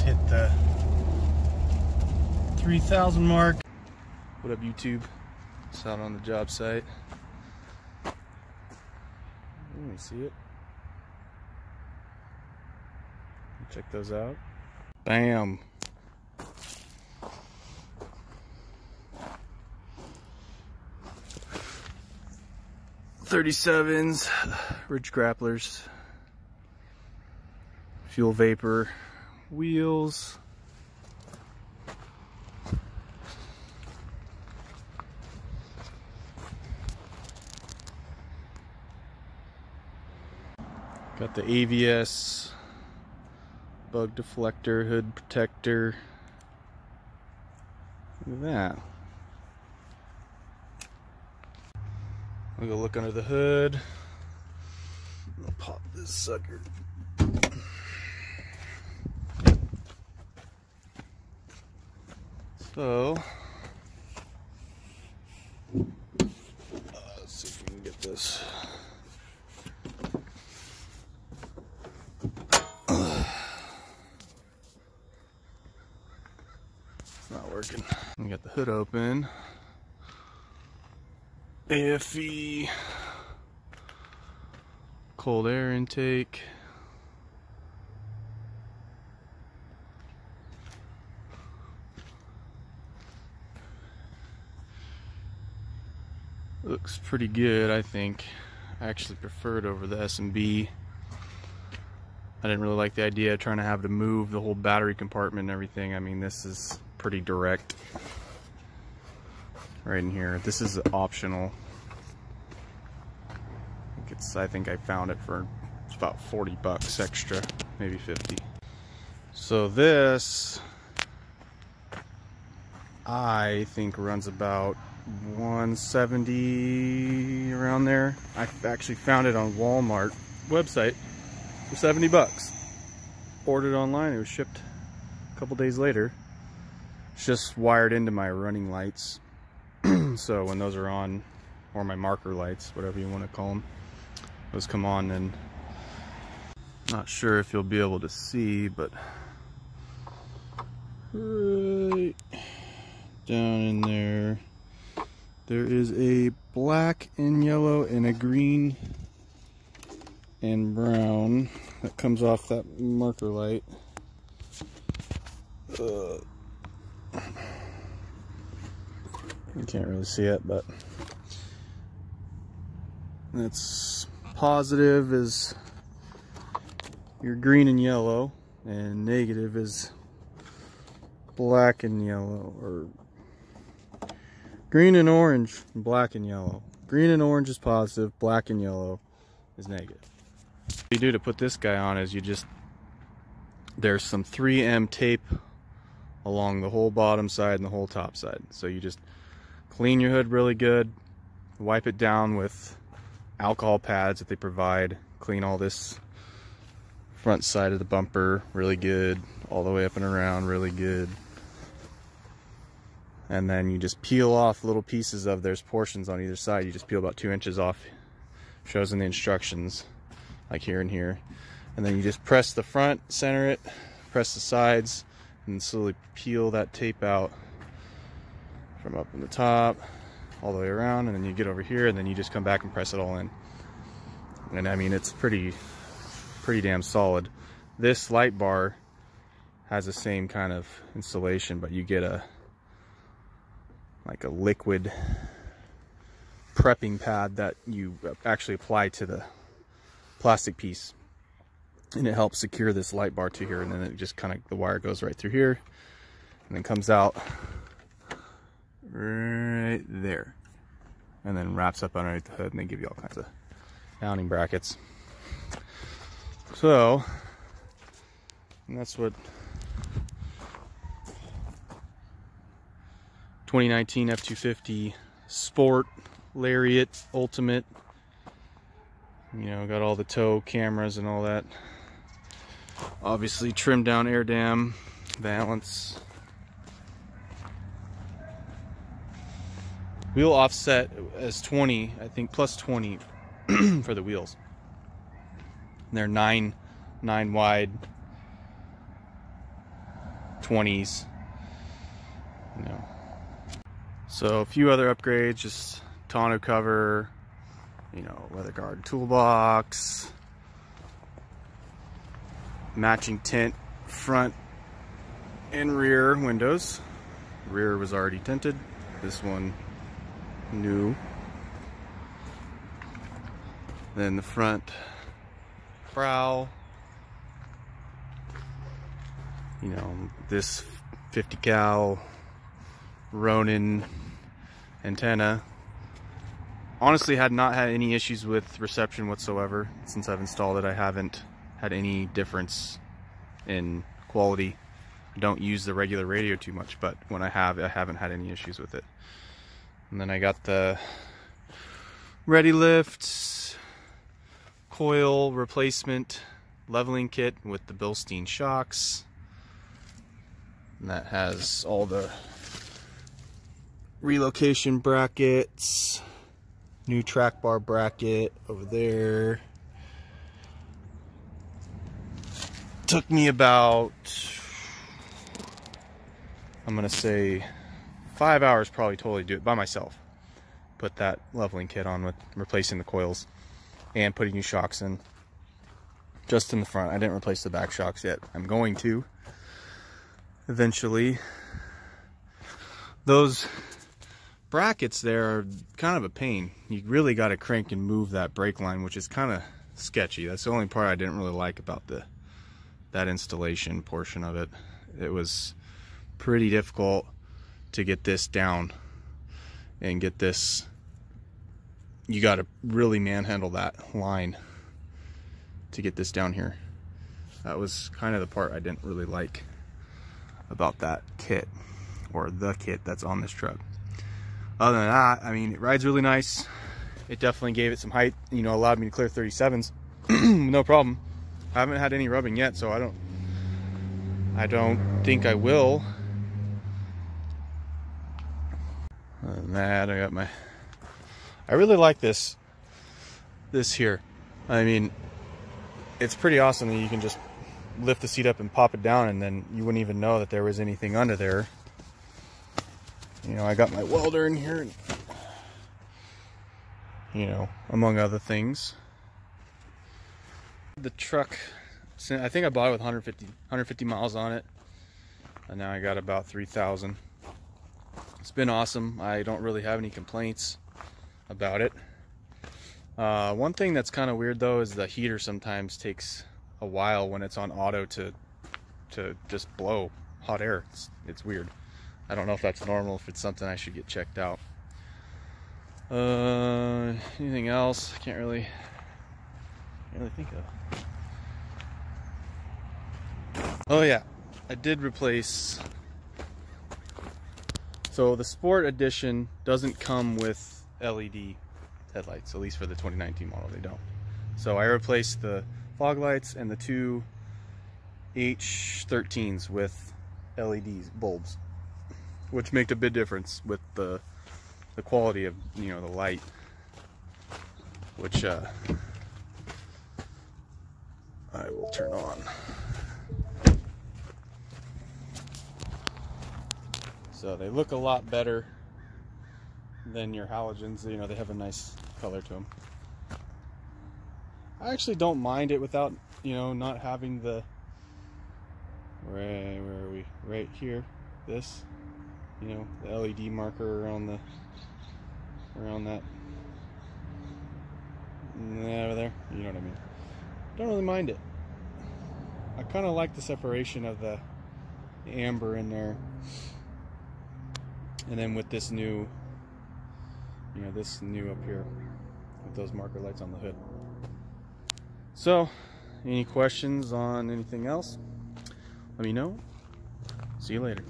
just hit the 3,000 mark. What up, YouTube? It's out on the job site. Let me see it. Check those out. Bam. .37s, ridge grapplers, Fuel Vapor wheels. Got the AVS bug deflector, hood protector. Look at that. I'll go look under the hood. I'll pop this sucker. So, let's see if we can get this. It's not working. We got the hood open. AFE, cold air intake, looks pretty good. I think I actually prefer it over the S&B. I didn't really like the idea of trying to have to move the whole battery compartment and everything. I mean, this is pretty direct right in here. This is optional. I think I found it for about 40 bucks extra, maybe 50. So this, I think, runs about 170 around there. I actually found it on Walmart website for 70 bucks. Ordered online, it was shipped a couple days later. It's just wired into my running lights. So when those are on, or my marker lights, whatever you want to call them, those come on. And not sure if you'll be able to see, but right down in there, there is a black and yellow and a green and brown that comes off that marker light. You can't really see it, but that's positive is your green and yellow, and negative is black and yellow, or green and orange and black and yellow. Green and orange is positive, black and yellow is negative. What you do to put this guy on is you just, there's some 3M tape along the whole bottom side and the whole top side, so you just clean your hood really good, wipe it down with alcohol pads that they provide, clean all this front side of the bumper really good, all the way up and around really good, and then you just peel off little pieces of, there's portions on either side, you just peel about 2 inches off, shows in the instructions, like here and here, and then you just press the front, center it, press the sides, and slowly peel that tape out from up in the top all the way around, and then you get over here, and then you just come back and press it all in. And I mean, it's pretty damn solid. This light bar has the same kind of installation, but you get a like a liquid prepping pad that you actually apply to the plastic piece, and it helps secure this light bar to here, and then it just kind of, the wire goes right through here and then comes out right there, and then wraps up underneath the hood, and they give you all kinds of mounting brackets. So, and that's what 2019 F-250 Sport Lariat Ultimate, you know, got all the tow cameras and all that. Obviously trimmed down air dam, balance, wheel offset as 20, I think, plus 20 for the wheels. And they're nine wide, 20s, you know. So a few other upgrades, just tonneau cover, you know, Weather Guard toolbox, matching tint front and rear windows. Rear was already tinted, this one new. Then the front brow, you know, this 50 cal Ronin antenna. Honestly, had not had any issues with reception whatsoever. Since I've installed it, I haven't had any difference in quality. I don't use the regular radio too much, but when I have, I haven't had any issues with it. And then I got the ReadyLift coil replacement leveling kit with the Bilstein shocks. And that has all the relocation brackets. New track bar bracket over there. Took me about, I'm gonna say 5 hours probably totally do it by myself. Put that leveling kit on with replacing the coils and putting new shocks in. Just in the front, I didn't replace the back shocks yet. I'm going to eventually. Those brackets there are kind of a pain. You really got to crank and move that brake line, which is kind of sketchy. That's the only part I didn't really like about that installation portion of it. It was pretty difficult to get this down and get this. You got to really manhandle that line to get this down here. That was kind of the part I didn't really like about that kit, or the kit that's on this truck. Other than that, I mean, it rides really nice. It definitely gave it some height, you know, allowed me to clear 37s, no problem. I haven't had any rubbing yet, so I don't think I will. Other than that, I got my, I really like this here. I mean, it's pretty awesome that you can just lift the seat up and pop it down, and then you wouldn't even know that there was anything under there. You know, I got my welder in here, and, you know, among other things. The truck, I think I bought it with 150 miles on it, and now I got about 3,000. It's been awesome. I don't really have any complaints about it. One thing that's kind of weird though is the heater sometimes takes a while when it's on auto to just blow hot air. It's weird. I don't know if that's normal, if it's something I should get checked out. Anything else? I can't really think of. Oh yeah, I did replace. So the Sport Edition doesn't come with LED headlights, at least for the 2019 model, they don't. So I replaced the fog lights and the two H13s with LEDs, bulbs, which make a big difference with the quality of, you know, the light, which I will turn on. So they look a lot better than your halogens. You know, they have a nice color to them. I actually don't mind it without, you know, not having the, where are we? Right here, this. You know, the LED marker around that over there. You know what I mean? Don't really mind it. I kind of like the separation of the amber in there. And then with this new, you know, this new up here with those marker lights on the hood. So, any questions on anything else? Let me know. See you later.